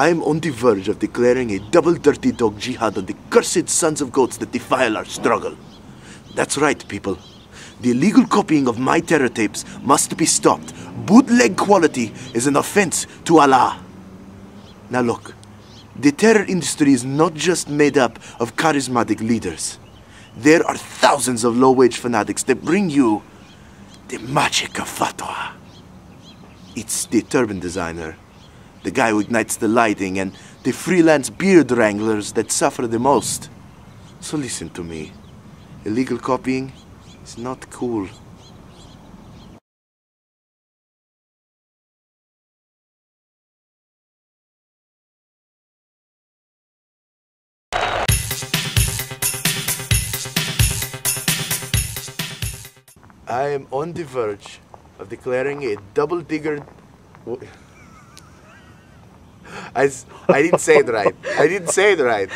I am on the verge of declaring a double dirty dog jihad on the cursed sons of goats that defile our struggle. That's right, people. The illegal copying of my terror tapes must be stopped. Bootleg quality is an offense to Allah. Now look, the terror industry is not just made up of charismatic leaders. There are thousands of low-wage fanatics that bring you the magic of fatwa. It's the turban designer, the guy who ignites the lighting, and the freelance beard wranglers that suffer the most. So listen to me. Illegal copying is not cool. I am on the verge of declaring a double digger. I didn't say it right. I didn't say it right.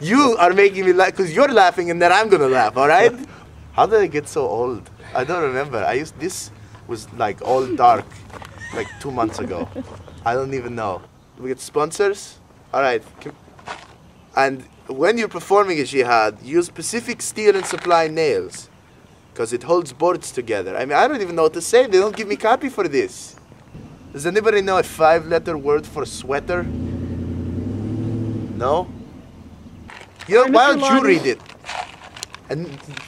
You are making me laugh because you're laughing and then I'm gonna laugh. All right? How did I get so old? I don't remember. This was like all dark, like 2 months ago. I don't even know. We get sponsors. All right. And when you're performing a jihad, use specific steel and supply nails, because it holds boards together. I mean, I don't even know what to say. They don't give me copy for this. Does anybody know a 5-letter word for sweater? No? You know, why don't you read it? And